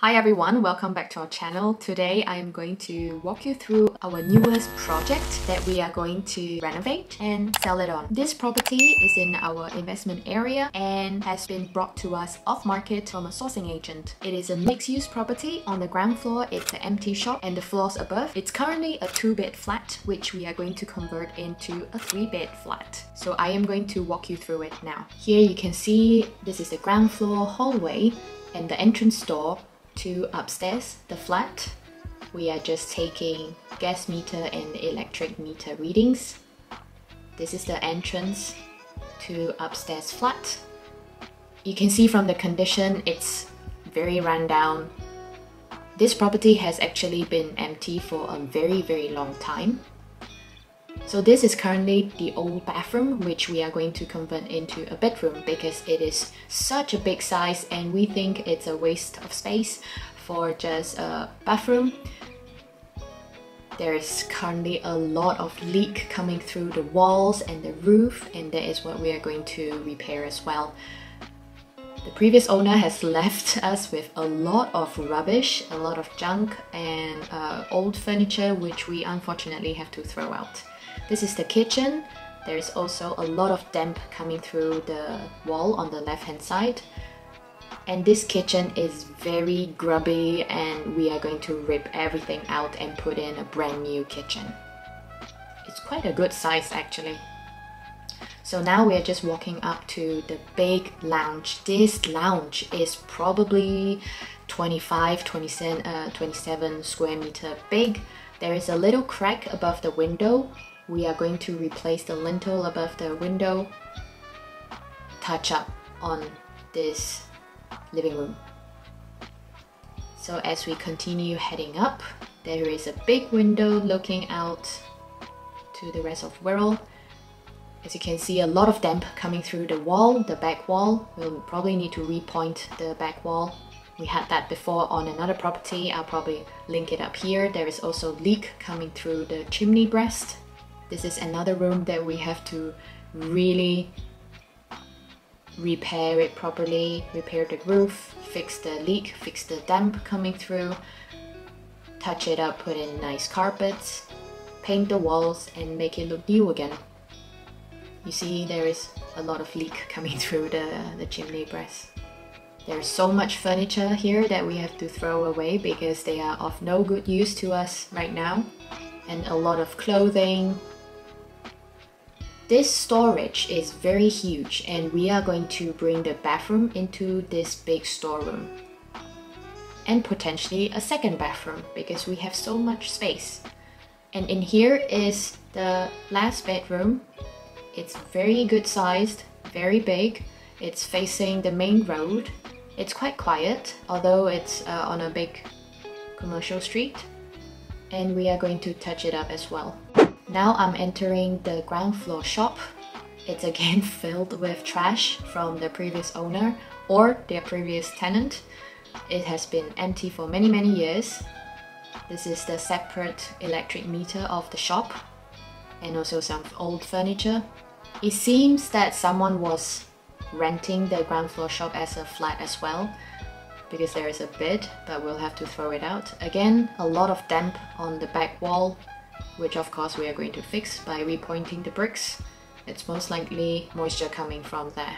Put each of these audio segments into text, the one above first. Hi everyone, welcome back to our channel. Today I am going to walk you through our newest project that we are going to renovate and sell it on. This property is in our investment area and has been brought to us off-market from a sourcing agent. It is a mixed-use property. On the ground floor, it's an empty shop and the floors above. It's currently a 2-bed flat which we are going to convert into a 3-bed flat. So I am going to walk you through it now. Here you can see this is the ground floor hallway and the entrance door to upstairs, the flat. We are just taking gas meter and electric meter readings. This is the entrance to upstairs flat. You can see from the condition, it's very run down. This property has actually been empty for a very long time. So this is currently the old bathroom, which we are going to convert into a bedroom because it is such a big size and we think it's a waste of space for just a bathroom. There is currently a lot of leak coming through the walls and the roof, and that is what we are going to repair as well. The previous owner has left us with a lot of rubbish, a lot of junk and old furniture which we unfortunately have to throw out. This is the kitchen. There is also a lot of damp coming through the wall on the left hand side. And this kitchen is very grubby and we are going to rip everything out and put in a brand new kitchen. It's quite a good size actually. So now we are just walking up to the big lounge. This lounge is probably 27 square meter big. There is a little crack above the window. We are going to replace the lintel above the window, touch up on this living room. So as we continue heading up, there is a big window looking out to the rest of the world. As you can see, a lot of damp coming through the wall, the back wall. We'll probably need to repoint the back wall. We had that before on another property. I'll probably link it up here. There is also leak coming through the chimney breast. This is another room that we have to really repair it properly, repair the roof, fix the leak, fix the damp coming through, touch it up, put in nice carpets, paint the walls and make it look new again. You see there is a lot of leak coming through the chimney breast. There's so much furniture here that we have to throw away because they are of no good use to us right now. And a lot of clothing. This storage is very huge and we are going to bring the bathroom into this big storeroom and potentially a second bathroom because we have so much space. And in here is the last bedroom. It's very good sized, very big. It's facing the main road. It's quite quiet, although it's on a big commercial street. And we are going to touch it up as well. Now I'm entering the ground floor shop. It's again filled with trash from the previous owner or their previous tenant. It has been empty for many years. This is the separate electric meter of the shop and also some old furniture. It seems that someone was renting the ground floor shop as a flat as well, because there is a bed, but we'll have to throw it out. Again, a lot of damp on the back wall, which of course we are going to fix by repointing the bricks. It's most likely moisture coming from there.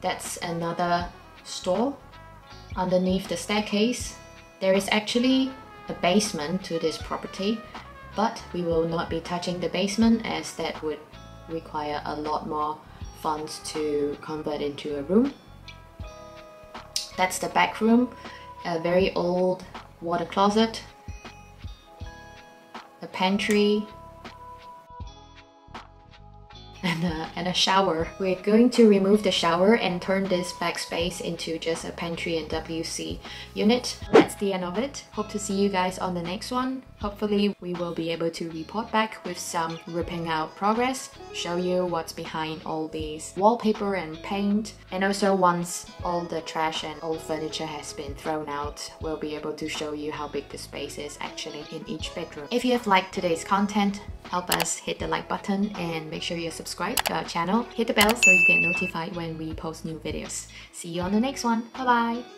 That's another store. Underneath the staircase, there is actually a basement to this property, but we will not be touching the basement as that would require a lot more funds to convert into a room. That's the back room, a very old water closet, a pantry, and a shower. We're going to remove the shower and turn this back space into just a pantry and WC unit. That's the end of it. Hope to see you guys on the next one. Hopefully we will be able to report back with some ripping out progress, show you what's behind all these wallpaper and paint, and also once all the trash and old furniture has been thrown out, we'll be able to show you how big the space is actually in each bedroom. If you have liked today's content, help us hit the like button and make sure you're subscribed to our channel. Hit the bell so you get notified when we post new videos. See you on the next one. Bye bye!